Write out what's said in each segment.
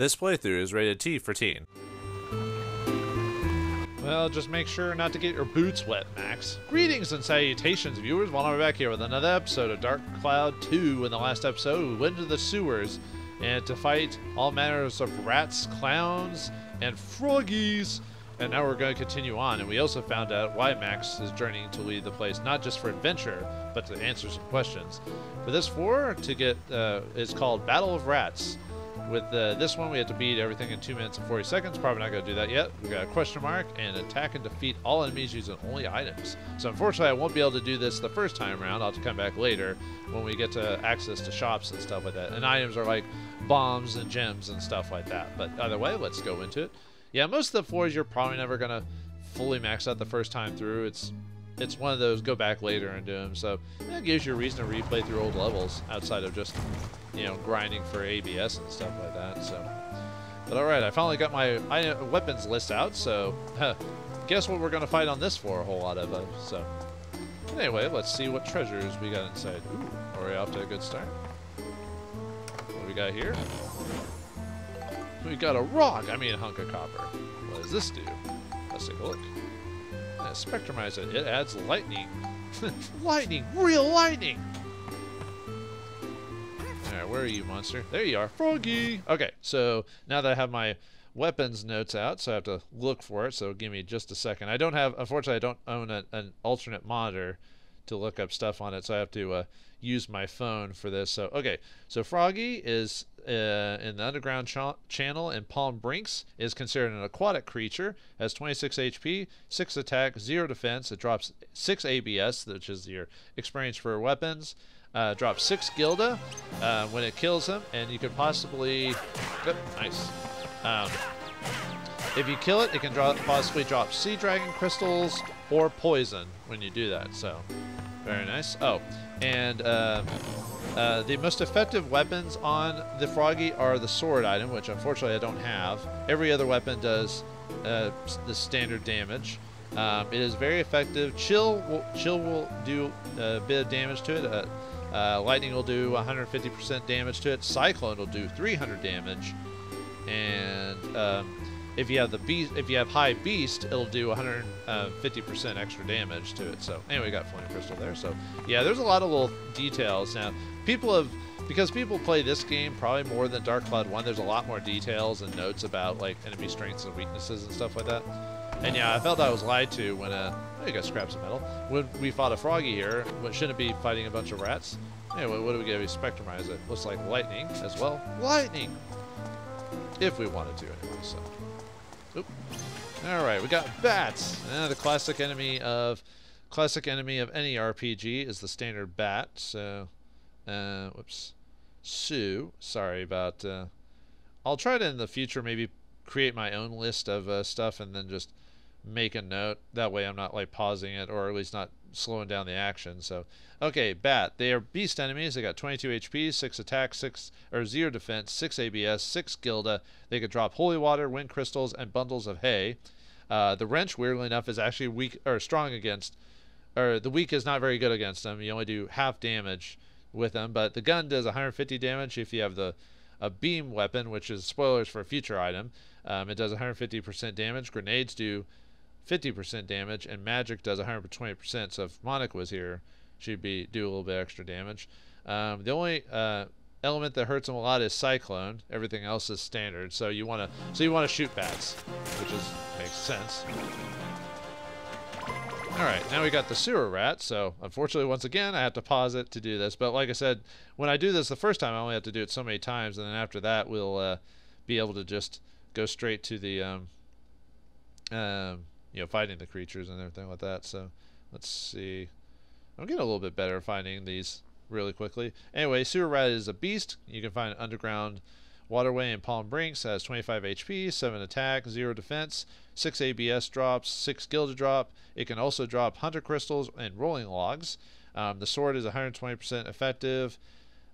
This playthrough is rated T for teen. Well, just make sure not to get your boots wet, Max. Greetings and salutations, viewers. Well, I'm back here with another episode of Dark Cloud II. In the last episode, we went to the sewers and to fight all manners of rats, clowns, and froggies. And now we're going to continue on, and we also found out why Max is journeying to leave the place, not just for adventure, but to answer some questions. For this four, to get is called Battle of Rats. With this one, we have to beat everything in 2 minutes and 40 seconds. Probably not going to do that yet. We got a question mark and attack and defeat all enemies using only items. So unfortunately, I won't be able to do this the first time around. I'll have to come back later when we get to access to shops and stuff like that. And items are like bombs and gems and stuff like that. But either way, let's go into it. Yeah, most of the fours you're probably never gonna fully max out the first time through. It's one of those go back later and do them. So that gives you a reason to replay through old levels outside of just, you know, grinding for ABS and stuff like that. So, but all right, I finally got my weapons list out. So guess what we're gonna fight on this floor? A whole lot of them. So anyway, let's see what treasures we got inside. Ooh, already off to a good start. What do we got here? We got a rock, I mean a hunk of copper. What does this do? Let's take a look. Yeah, spectrumize it. It adds lightning. Lightning! Real lightning! Alright, where are you, monster? There you are, Froggy! Okay, so now that I have my weapons notes out, so I have to look for it, so give me just a second. I don't have, unfortunately, I don't own an alternate monitor to look up stuff on it, so I have to use my phone for this. So, okay, so Froggy is in the underground channel, and Palm Brinks is considered an aquatic creature. Has 26 HP, 6 attack, 0 defense. It drops 6 ABS, which is your experience for weapons. Drops 6 Gilda when it kills him, and you could possibly... Oh, nice. If you kill it, it can possibly drop sea dragon crystals or poison when you do that, so... Very nice. Oh, and the most effective weapons on the Froggy are the sword item, which unfortunately I don't have. Every other weapon does the standard damage. It is very effective. Chill will do a bit of damage to it. Lightning will do 150% damage to it. Cyclone will do 300 damage, and if you have the beast, if you have high beast, it'll do 150% extra damage to it. So anyway, we got flame crystal there. So yeah, there's a lot of little details now. People have, because people play this game probably more than Dark Cloud 1. There's a lot more details and notes about like enemy strengths and weaknesses and stuff like that. And yeah, I felt I was lied to when I got scraps of metal when we fought a Froggy here. What shouldn't be fighting a bunch of rats. Anyway, what do we get? We spectrumize it. Looks like lightning as well. Lightning, if we wanted to anyway. So. Oop. All right, we got bats. The classic enemy of any RPG is the standard bat. So, whoops. Sue, sorry about. I'll try to in the future maybe create my own list of stuff and then just make a note. That way I'm not like pausing it or at least not slowing down the action. So, okay, bat. They are beast enemies. They got 22 HP, 6 attack, 0 defense, 6 ABS, 6 Gilda. They could drop holy water, wind crystals, and bundles of hay. The wrench, weirdly enough, is actually weak or strong against, or the weak is not very good against them. You only do half damage with them, but the gun does 150 damage if you have a beam weapon, which is spoilers for a future item. It does 150% damage. Grenades do 50% damage, and magic does 120%. So if Monica was here, she'd do a little bit extra damage. The only element that hurts them a lot is cyclone. Everything else is standard. So you want to shoot bats, which makes sense. All right, now we got the sewer rat. So unfortunately, once again, I have to pause it to do this. But like I said, when I do this the first time, I only have to do it so many times, and then after that, we'll be able to just go straight to the you know, fighting the creatures and everything like that. So let's see. I'm getting a little bit better at finding these really quickly. Anyway, sewer rat is a beast. You can find underground waterway in Palm Brinks. Has 25 HP, 7 attack, 0 defense, 6 ABS drops, 6 Gilda drop. It can also drop hunter crystals and rolling logs. The sword is 120% effective.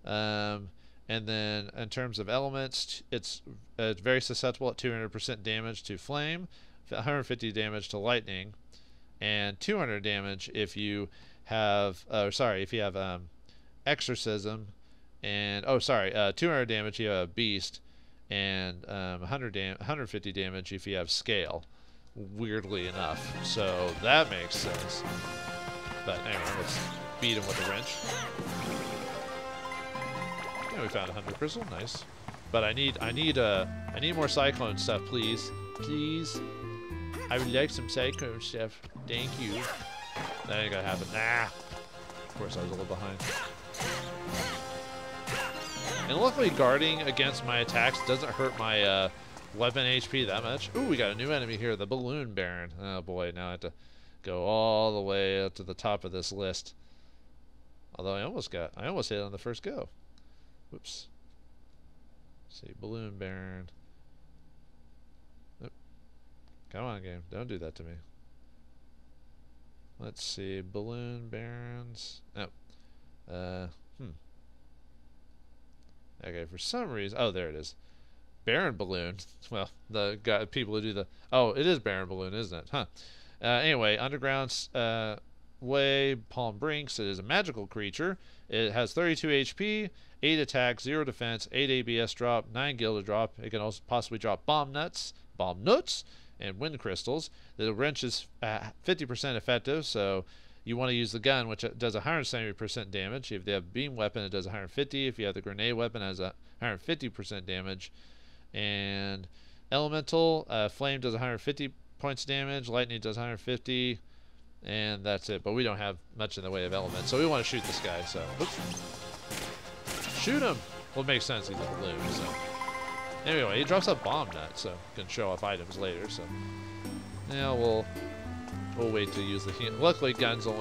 And then in terms of elements, it's very susceptible at 200% damage to flame, 150 damage to lightning, and 200 damage if you have exorcism, and 200 damage if you have a beast, and 150 damage if you have scale, weirdly enough. So that makes sense. But anyway, let's beat him with a wrench. Yeah, we found 100 crystal, nice. But I need more cyclone stuff, please. Please. I would like some cyclone stuff. Thank you. That ain't gonna happen. Nah. Of course I was a little behind. And luckily guarding against my attacks doesn't hurt my weapon HP that much. Ooh, we got a new enemy here, the Ballon Baron. Oh boy, now I have to go all the way up to the top of this list. Although I almost hit it on the first go. Whoops. Let's see, Ballon Baron. Nope. Come on, game, don't do that to me. Let's see, Ballon Barons. No. Okay, for some reason, oh, there it is. Baron Balloon. Well, the guy, people who do the, oh, it is Baron Balloon, isn't it? Huh. Anyway, underground way, Palm Brinks. It is a magical creature. It has 32 HP, 8 attack, 0 defense, 8 ABS drop, 9 gilded drop. It can also possibly drop bomb nuts, and wind crystals. The wrench is 50% effective, so you want to use the gun, which does 170% damage. If they have beam weapon, it does 150. If you have the grenade weapon, it has 150% damage. And elemental, flame does 150 points damage. Lightning does 150. And that's it. But we don't have much in the way of elements, so we want to shoot this guy. So, oops. Shoot him! Well, it makes sense. He's a balloon, so. Anyway, he drops a bomb nut, so can show off items later. So, now we'll wait to use the heal. Luckily, guns and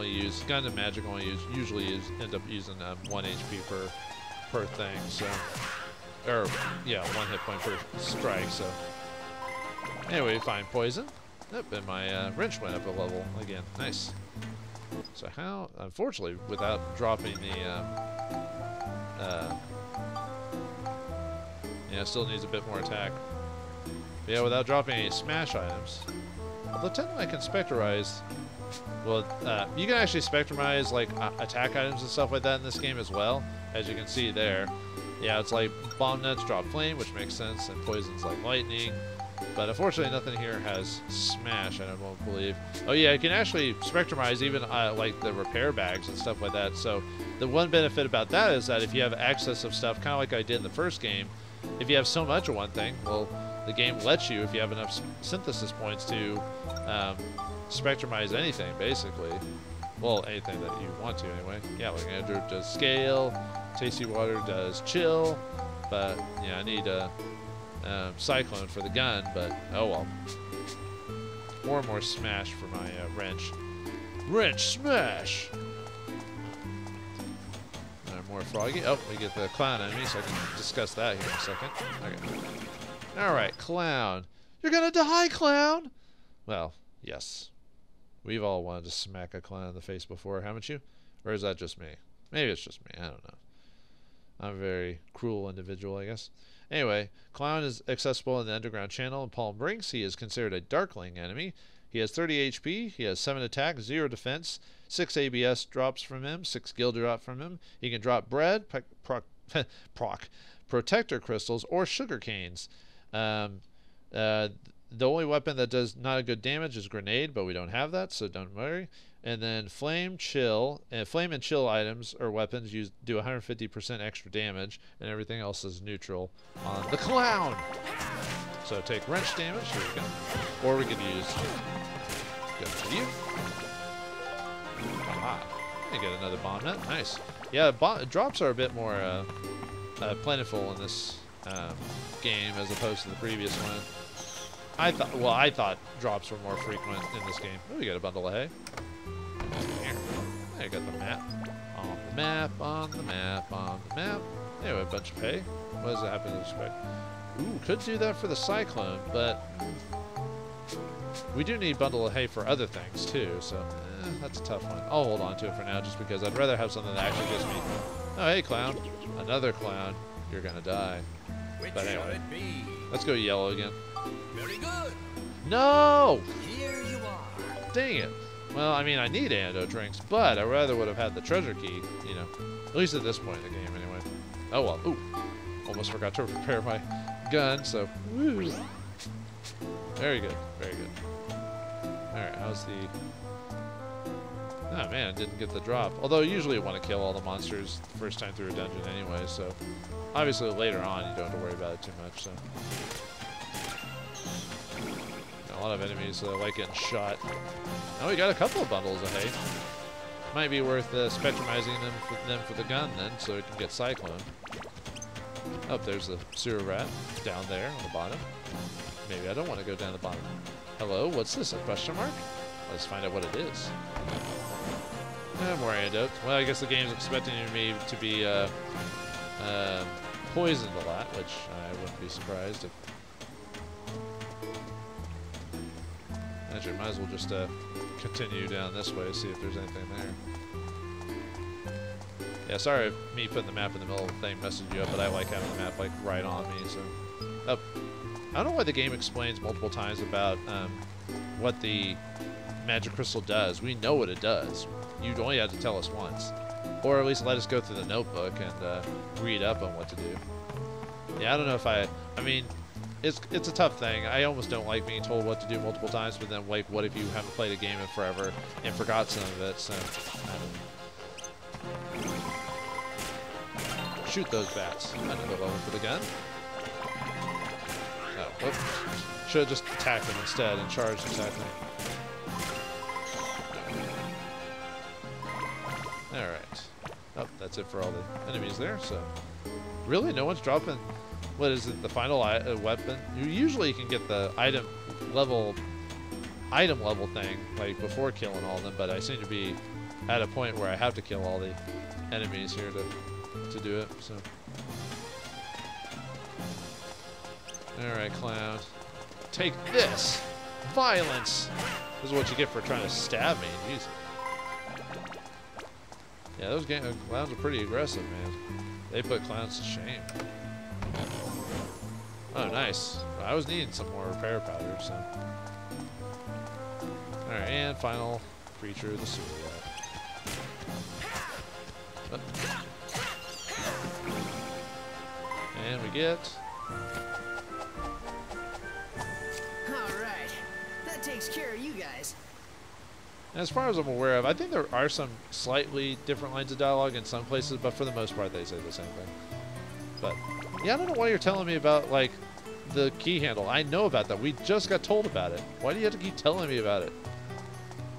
magic only use, usually end up using 1 HP per thing, so, or yeah, 1 hit point per strike, so. Anyway, find poison. Yep, and my wrench went up a level again. Nice. So how, unfortunately, without dropping the, yeah, still needs a bit more attack. But yeah, without dropping any smash items. Although technically I can specterize. Well, you can actually specterize like attack items and stuff like that in this game as well, as you can see there. Yeah, it's like bomb nuts drop flame, which makes sense, and poison's like lightning. But unfortunately, nothing here has smash. I don't believe. Oh yeah, you can actually specterize even like the repair bags and stuff like that. So the one benefit about that is that if you have excess of stuff, kind of like I did in the first game, if you have so much of one thing, well, the game lets you, if you have enough synthesis points, to spectrumize anything, basically. Well, anything that you want to, anyway. Yeah, like Andrew does scale, Tasty Water does chill, but yeah, I need a cyclone for the gun, but oh well. Or more smash for my wrench. Wrench smash! More Froggy. Oh, we get the clown on me, so I can discuss that here in a second. Okay. Alright, clown. You're gonna die, clown! Well, yes. We've all wanted to smack a clown in the face before, haven't you? Or is that just me? Maybe it's just me. I don't know. I'm a very cruel individual, I guess. Anyway, clown is accessible in the underground channel in Palm Brinks. He is considered a Darkling enemy. He has 30 HP, he has 7 attack, 0 defense, 6 ABS drops from him, 6 guild drop from him. He can drop bread, protector crystals, or sugar canes. The only weapon that does not a good damage is grenade, but we don't have that, so don't worry. And then flame and chill items or weapons do 150% extra damage, and everything else is neutral on the clown. So take wrench damage, here we go. Or we could use. Good for you. Aha. I get another bomb nut. Nice. Yeah, drops are a bit more plentiful in this game as opposed to the previous one. I thought drops were more frequent in this game. Oh, we got a bundle of hay. I got the map. On the map, on the map, on the map. Anyway, a bunch of hay. What does it happen to expect? Ooh, could do that for the cyclone, but we do need bundle of hay for other things too, so that's a tough one. I'll hold on to it for now just because I'd rather have something that actually gives me, oh hey clown, another clown, you're gonna die. But anyway, let's go yellow again. Very good. No! Here you are. Dang it. Well, I mean I need antidote drinks, but I rather would have had the treasure key, you know, at least at this point in the game anyway. Oh well, ooh, almost forgot to repair my gun, so... Woo. Very good, very good. Alright, how's the... Oh man, I didn't get the drop. Although usually you want to kill all the monsters the first time through a dungeon anyway, so... Obviously later on you don't have to worry about it too much, so... A lot of enemies like getting shot. Now we got a couple of bundles of hate. Might be worth spectrumizing them for the gun then, so we can get Cyclone. Oh, there's the sewer rat down there on the bottom. Maybe I don't want to go down the bottom. Hello, what's this, a question mark? Let's find out what it is. More antidotes. Well, I guess the game's expecting me to be poisoned a lot, which I wouldn't be surprised if... Actually, might as well just continue down this way, see if there's anything there. Yeah, sorry if me putting the map in the middle of the thing messing you up, but I like having the map like right on me, so... Oh. I don't know why the game explains multiple times about what the magic crystal does. We know what it does. You'd only have to tell us once. Or at least let us go through the notebook and read up on what to do. Yeah, I don't know if I mean... It's a tough thing. I almost don't like being told what to do multiple times, but then, like, what if you haven't played a game in forever and forgot some of it, so... I don't know. Shoot those bats. Another level for the gun. Oh, whoops. Should've just attacked them instead and charged attack them. Alright. Oh, that's it for all the enemies there, so... Really? No one's dropping... What is it? The final weapon? You usually can get the item level thing like before killing all of them, but I seem to be at a point where I have to kill all the enemies here to do it. So, all right, Cloud, take this. Violence. This is what you get for trying to stab me. Jeez. Yeah, those clowns are pretty aggressive, man. They put clowns to shame. Oh, nice. I was needing some more repair powder, so... Alright, and final creature of the sewer rat. And we get... Alright, that takes care of you guys. As far as I'm aware of, I think there are some slightly different lines of dialogue in some places, but for the most part they say the same thing. But... Yeah, I don't know why you're telling me about, like, the key handle. I know about that. We just got told about it. Why do you have to keep telling me about it?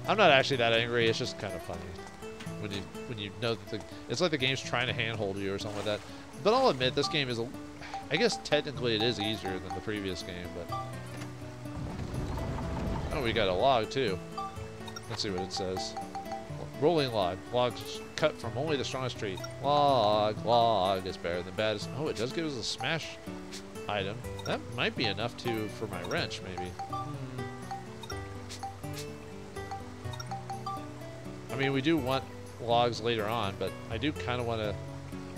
I'm not actually that angry. It's just kind of funny. When you know that it's like the game's trying to handhold you or something like that. But I'll admit, this game is... I guess technically it is easier than the previous game, but... Oh, we got a log, too. Let's see what it says. Rolling log. Logs cut from only the strongest tree. Log is better than baddest. Oh, it does give us a smash item. That might be enough to for my wrench, maybe. I mean, we do want logs later on, but I do kind of want to.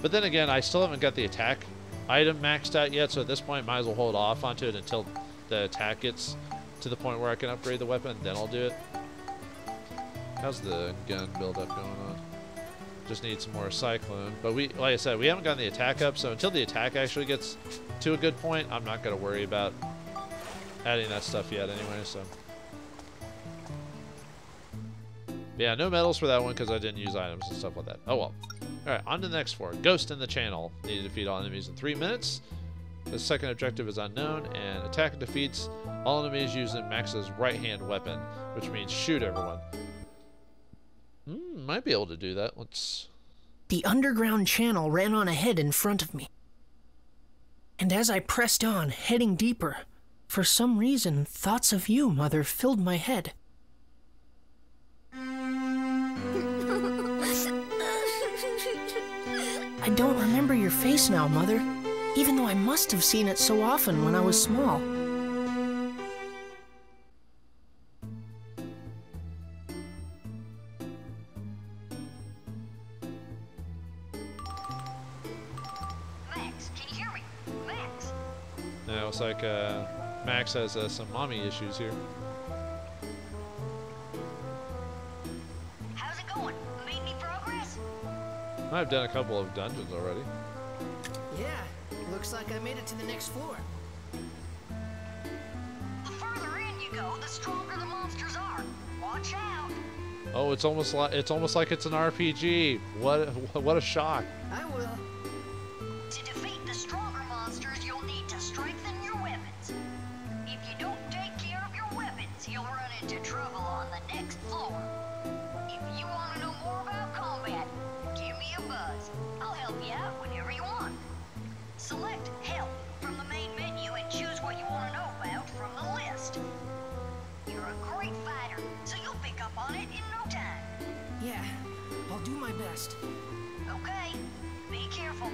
But then again, I still haven't got the attack item maxed out yet, so at this point, might as well hold off onto it until the attack gets to the point where I can upgrade the weapon. Then I'll do it. How's the gun build-up going on? Just need some more Cyclone. But we, like I said, we haven't gotten the attack up, so until the attack actually gets to a good point, I'm not going to worry about adding that stuff yet anyway, so. Yeah, no medals for that one because I didn't use items and stuff like that. Oh well. Alright, on to the next four. Ghost in the Channel. Need to defeat all enemies in 3 minutes. The second objective is unknown, and attack defeats all enemies using Max's right-hand weapon, which means shoot everyone. Might be able to do that. Let's... The underground channel ran on ahead in front of me. And as I pressed on, heading deeper, for some reason, thoughts of you, Mother, filled my head. I don't remember your face now, Mother, even though I must have seen it so often when I was small. Looks like Max has some mommy issues here. How's it going? Made any progress? I've done a couple of dungeons already. Yeah, looks like I made it to the next floor. you go, the stronger the monsters are. Watch out. Oh, it's almost like it's an RPG. What a shock. I will. To defeat the stronger monsters, you'll need to strengthen your weapons. If you don't take care of your weapons, you'll run into trouble on the next floor. If you want to know more about combat, give me a buzz. I'll help you out whenever you want. Select Help from the main menu and choose what you want to know about from the list. You're a great fighter, so you'll pick up on it in no time. Yeah, I'll do my best. Okay, be careful.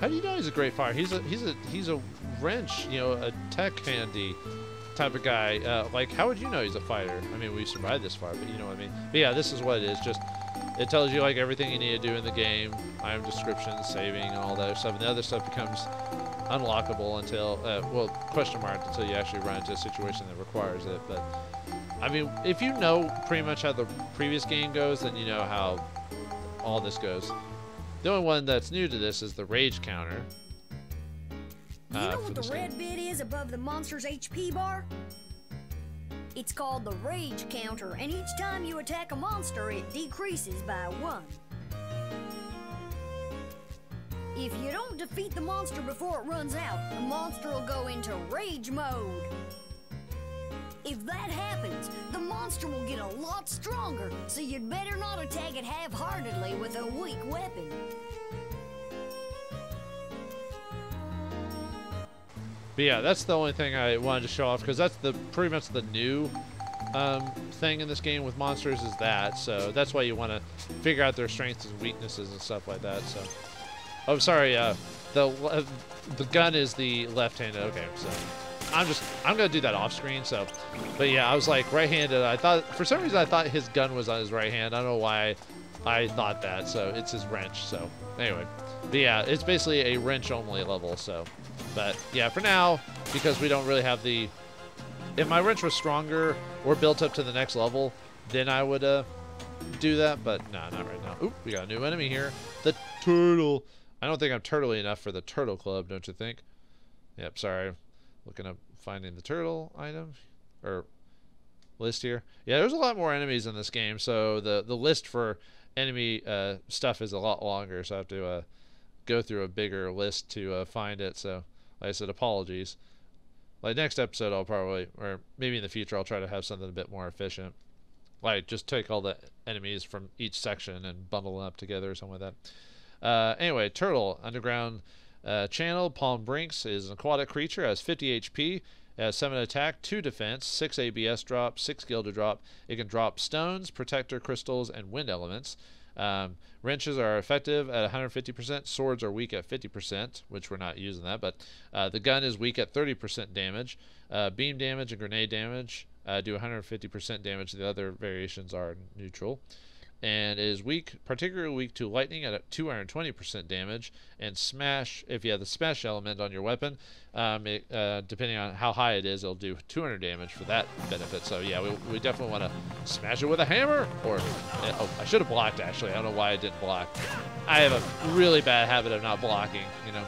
How do you know he's a great fighter? He's a wrench, you know, a tech handy type of guy. Like, how would you know he's a fighter? I mean, we survived this far, but you know what I mean. But yeah, this is what it is. Just it tells you like everything you need to do in the game. Item description, saving, and all that other stuff. And the other stuff becomes unlockable until well, question mark, until you actually run into a situation that requires it. But I mean, if you know pretty much how the previous game goes, then you know how all this goes. The only one that's new to this is the rage counter. You know what the red bit is above the monster's HP bar? It's called the rage counter, and each time you attack a monster, it decreases by 1. If you don't defeat the monster before it runs out, the monster will go into rage mode. If that happens, the monster will get a lot stronger, so you'd better not attack it half-heartedly with a weak weapon. But yeah, that's the only thing I wanted to show off, because that's the pretty much the new thing in this game with monsters is that. So that's why you want to figure out their strengths and weaknesses and stuff like that. So. Oh, sorry. The gun is the left-handed. Okay, so I'm gonna do that off-screen. So, but yeah, I was like right-handed. I thought for some reason I thought his gun was on his right hand. I don't know why I thought that. So it's his wrench. So anyway, but yeah, it's basically a wrench-only level. So, but yeah, for now because we don't really have the. If my wrench was stronger or built up to the next level, then I would do that. But nah, not right now. Oop, we got a new enemy here. The turtle. I don't think I'm turtley enough for the turtle club, don't you think? Yep, sorry. Looking up, finding the turtle item, or list here. Yeah, there's a lot more enemies in this game, so the list for enemy stuff is a lot longer, so I have to go through a bigger list to find it, so like I said, apologies. Like next episode I'll probably, or maybe in the future I'll try to have something a bit more efficient. Like just take all the enemies from each section and bundle them up together or something like that. Anyway, turtle underground channel. Palm Brinks is an aquatic creature. Has 50 HP, it has 7 attack, 2 defense, 6 ABS drop, 6 skill to drop. It can drop stones, protector crystals, and wind elements. Wrenches are effective at 150%. Swords are weak at 50%, which we're not using that. But the gun is weak at 30% damage. Beam damage and grenade damage do 150% damage. The other variations are neutral. And is weak, particularly weak to lightning at 220% damage, and smash. If you have the smash element on your weapon, depending on how high it is, it'll do 200 damage for that benefit. So yeah, we definitely want to smash it with a hammer. Or oh, I should have blocked actually. I don't know why I didn't block. I have a really bad habit of not blocking, you know.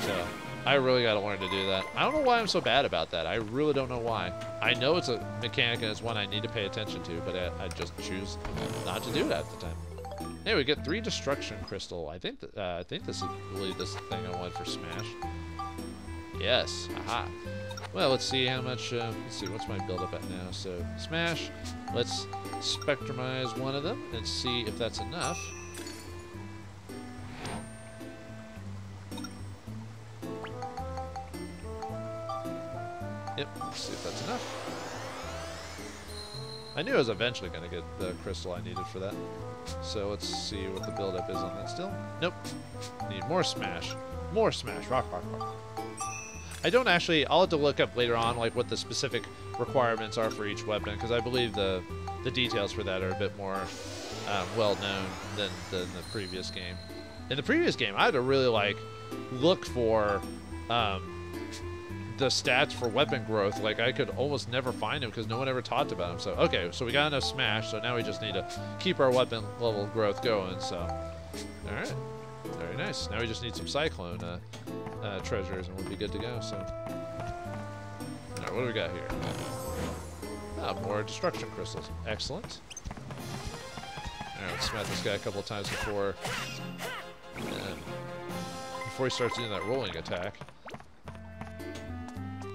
So I really gotta learn to do that. I don't know why I'm so bad about that. I really don't know why. I know it's a mechanic and it's one I need to pay attention to, but I just choose not to do it at the time. Anyway, we get 3 destruction crystal. I think this is really this thing I want for smash. Yes. Aha. Well, let's see how much. Let's see what's my build up at now. So smash. Let's spectrumize one of them and see if that's enough. Yep, let's see if that's enough. I knew I was eventually going to get the crystal I needed for that. So let's see what the buildup is on that still. Nope. Need more smash. More smash. Rock, rock, rock. I don't actually... I'll have to look up later on like what the specific requirements are for each weapon, because I believe the details for that are a bit more well-known than the previous game. In the previous game, I had to really like look for... the stats for weapon growth, like I could almost never find them because no one ever talked about them. So okay, so we got enough smash, so now we just need to keep our weapon level growth going. So all right, very nice. Now we just need some cyclone treasures and we'll be good to go. So what do we got here? Ah, more destruction crystals. Excellent. Alright, let's smack this guy a couple of times before he starts doing that rolling attack.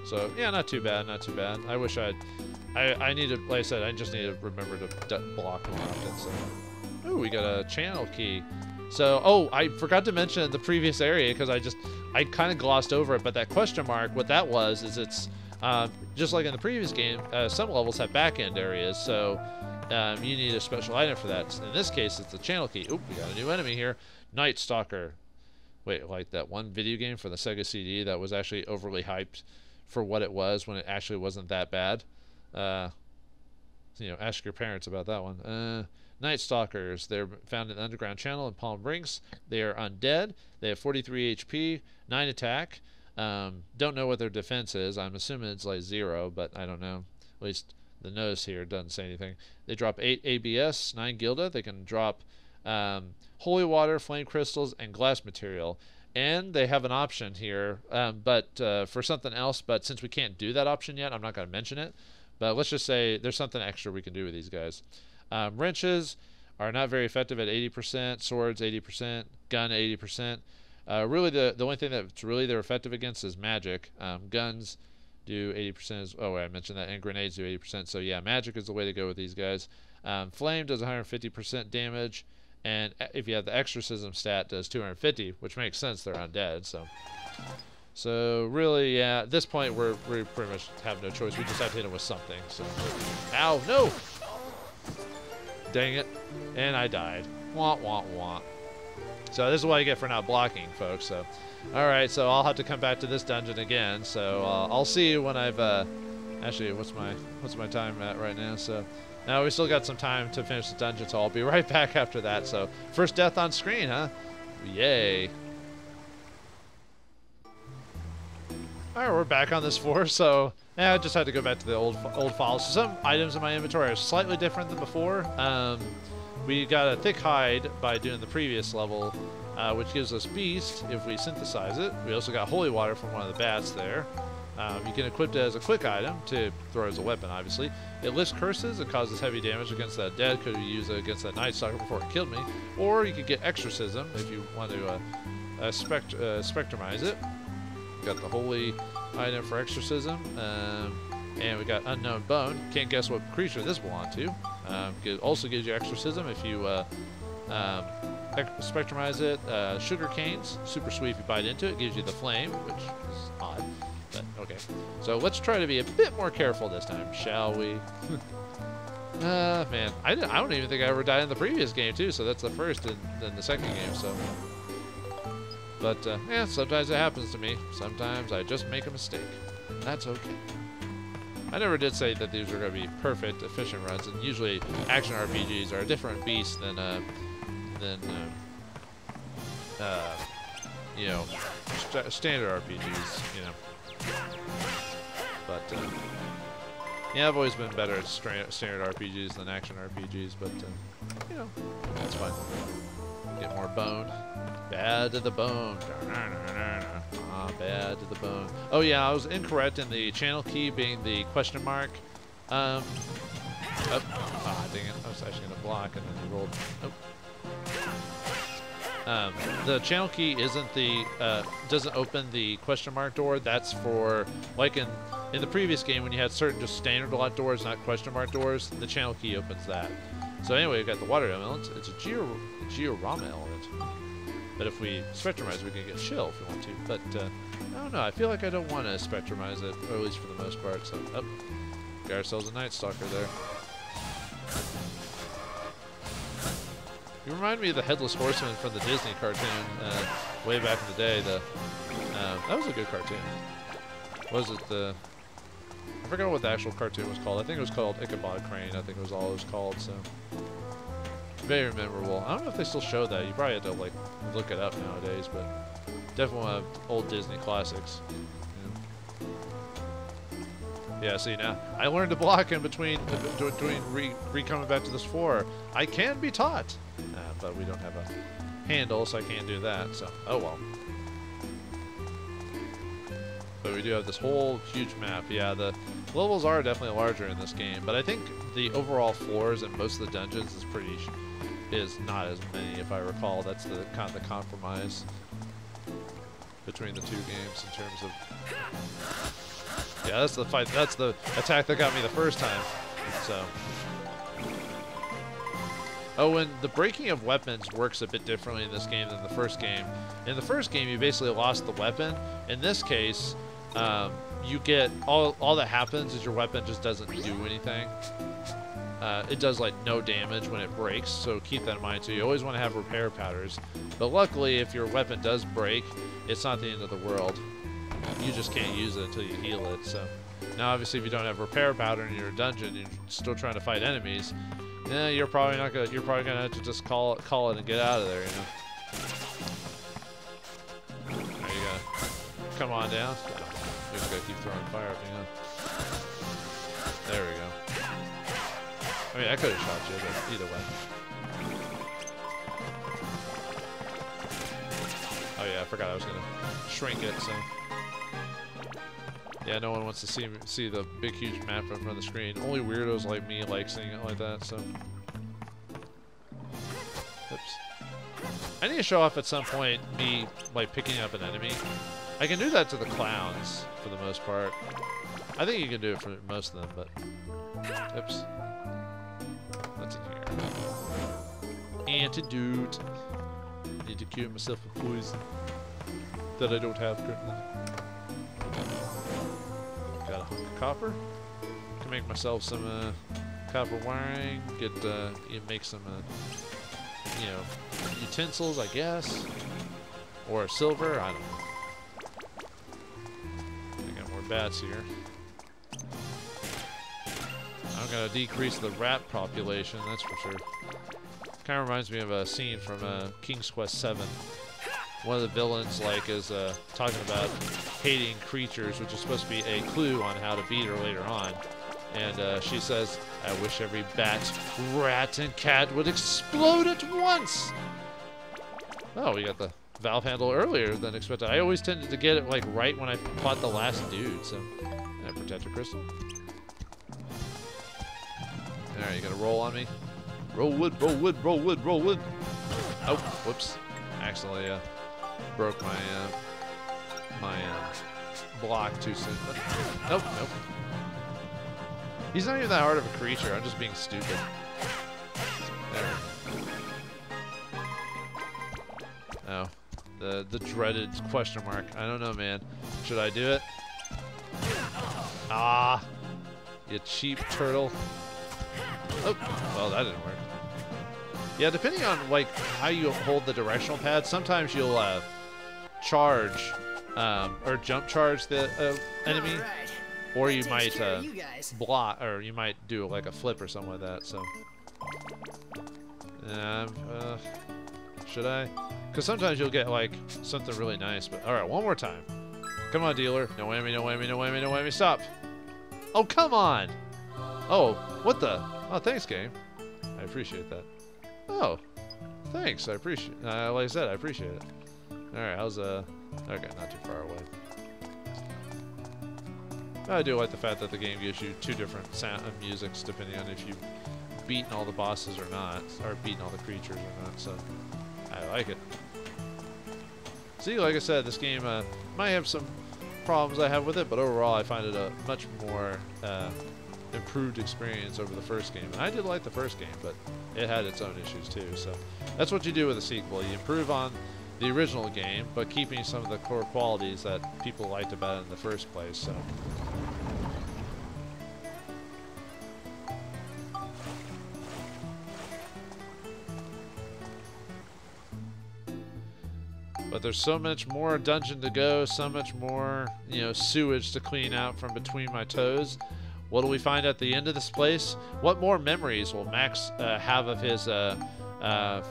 So, yeah, not too bad, not too bad. I wish I need to, like I said, I just need to remember to block them often, so. Ooh, we got a channel key. So, oh, I forgot to mention the previous area because I kind of glossed over it, but that question mark, what that was is it's, just like in the previous game, some levels have back-end areas, so you need a special item for that. In this case, it's the channel key. Oop, we got a new enemy here. Night Stalker. Wait, like that one video game for the Sega CD that was actually overly hyped for what it was when it actually wasn't that bad. You know, ask your parents about that one. Night Stalkers. They're found in the underground channel in Palm Brinks. They are undead. They have 43 HP, 9 attack. Don't know what their defense is. I'm assuming it's like 0, but I don't know. At least the notice here doesn't say anything. They drop 8 ABS, 9 Gilda. They can drop holy water, flame crystals, and glass material. And they have an option here, for something else. But since we can't do that option yet, I'm not going to mention it. But let's just say there's something extra we can do with these guys. Wrenches are not very effective at 80%, swords 80%, gun 80%. Really, the only thing that's really they're effective against is magic. Guns do 80%. Oh, wait, I mentioned that. And grenades do 80%. So, yeah, magic is the way to go with these guys. Flame does 150% damage. And if you have the exorcism stat, does 250, which makes sense. They're undead, so... So really, yeah, at this point, we pretty much have no choice. We just have to hit him with something. So, ow, no! Dang it. And I died. Wah, wah, wah. So this is what I get for not blocking, folks. So, all right, so I'll have to come back to this dungeon again. So I'll see you when I've, actually, what's my time at right now? So now we still got some time to finish the dungeon, so I'll be right back after that. So first death on screen, huh? Yay. Alright, we're back on this floor, so yeah, I just had to go back to the old files. So some items in my inventory are slightly different than before. We got a thick hide by doing the previous level, which gives us beast if we synthesize it. We also got holy water from one of the bats there. You can equip it as a quick item to throw as a weapon, obviously. It lifts curses and causes heavy damage against that dead. Could be used against that night stalker before it killed me. Or you could get exorcism if you want to spectrumize it. Got the holy item for exorcism, and we got unknown bone. Can't guess what creature this belonged to. It also gives you exorcism if you spectrumize it. Sugar canes, super sweet if you bite into it. Gives you the flame, which is odd, but okay. So let's try to be a bit more careful this time, shall we? Man, I don't even think I ever died in the previous game too. So that's the first in the second game. So. But, yeah, sometimes it happens to me. Sometimes I just make a mistake. That's okay. I never did say that these were going to be perfect, efficient runs, and usually action RPGs are a different beast than you know, standard RPGs, you know. But, yeah, I've always been better at standard RPGs than action RPGs, but, you know, that's fine. Get more bone. Bad to the bone. Ah, bad to the bone. Oh yeah, I was incorrect in the channel key being the question mark. Oh, ah, dang it. I was actually gonna block and then he rolled. Oh. The channel key isn't the doesn't open the question mark door. That's for like in the previous game when you had certain just standard locked doors, not question mark doors. The channel key opens that. So anyway, we've got the water element. It's a Georama element. But if we spectrumize, we can get chill if we want to. But I don't know. I feel like I don't want to spectrumize it, or at least for the most part. So, up, got ourselves a Night Stalker there. You remind me of the Headless Horseman from the Disney cartoon way back in the day. That was a good cartoon. Was it the? I forgot what the actual cartoon was called. I think it was called Ichabod Crane. I think it was all it was called. So. Very memorable. I don't know if they still show that. You probably have to like look it up nowadays, but definitely one of old Disney classics. Yeah. Yeah, see now I learned to block in between re-coming back to this floor. I can be taught, but we don't have a handle, so I can't do that. So oh well. So we do have this whole huge map. Yeah, the levels are definitely larger in this game, but I think the overall floors in most of the dungeons is not as many, if I recall. That's the kind of the compromise between the two games in terms of. Yeah, that's the fight. That's the attack that got me the first time. So. Oh, and the breaking of weapons works a bit differently in this game than the first game. In the first game, you basically lost the weapon. In this case, you get all that happens is your weapon just doesn't do anything. It does like no damage when it breaks, so keep that in mind too. You always want to have repair powders. But luckily, if your weapon does break, it's not the end of the world. You just can't use it until you heal it. So now, obviously, if you don't have repair powder in your dungeon, you're still trying to fight enemies. Yeah, you're probably not gonna. You're probably gonna have to just call it and get out of there. You know. There you go. Come on down. You just gotta keep throwing fire at me, huh? There we go. I mean, I could have shot you, but either way. Oh yeah, I forgot I was gonna shrink it. So. Yeah, no one wants to see the big, huge map in front of the screen. Only weirdos like me like seeing it like that, so... Oops. I need to show off at some point me, like, picking up an enemy. I can do that to the clowns, for the most part. I think you can do it for most of them, but... Oops. That's in here. Antidote. Need to cure myself of poison that I don't have currently. Got a hunk of copper. Can make myself some copper wiring. Make some, you know, utensils, I guess, or silver. I don't know. I got more bats here. I'm gonna decrease the rat population. That's for sure. Kind of reminds me of a scene from King's Quest VII. One of the villains, like, is talking about hating creatures, which is supposed to be a clue on how to beat her later on. And she says, "I wish every bat, rat, and cat would explode at once." Oh, we got the valve handle earlier than expected. I always tended to get it, like, right when I fought the last dude, so... Can I protect a crystal? Alright, you gotta roll on me. Roll wood, roll wood, roll wood, roll wood! Oh, whoops. Accidentally, broke my, block too soon. But nope, nope. He's not even that hard of a creature. I'm just being stupid. There. Oh, the dreaded question mark. I don't know, man. Should I do it? Ah, you cheap turtle. Oh, well, that didn't work. Yeah, depending on like how you hold the directional pad, sometimes you'll charge. Or jump charge the enemy, right. Or you might block, or you might do like a flip or something like that. So, should I? Because sometimes you'll get like something really nice. But all right, one more time. Come on, dealer. No whammy, no whammy, no whammy, no whammy. Stop. Oh, come on. Oh, what the? Oh, thanks, game. I appreciate that. Oh, thanks. I appreciate. Like I said, I appreciate it. All right, how's Okay, not too far away. I do like the fact that the game gives you two different sound musics depending on if you've beaten all the bosses or not, or beaten all the creatures or not, so I like it. See, like I said, this game might have some problems I have with it, but overall I find it a much more improved experience over the first game. And I did like the first game, but it had its own issues too, so that's what you do with a sequel. You improve on the original game, but keeping some of the core qualities that people liked about it in the first place, so. But there's so much more dungeon to go, so much more, you know, sewage to clean out from between my toes. What do we find at the end of this place? What more memories will Max have of his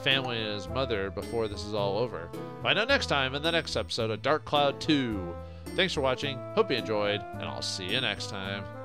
family and his mother before this is all over? Find out next time in the next episode of Dark Cloud 2. Thanks for watching, hope you enjoyed, and I'll see you next time.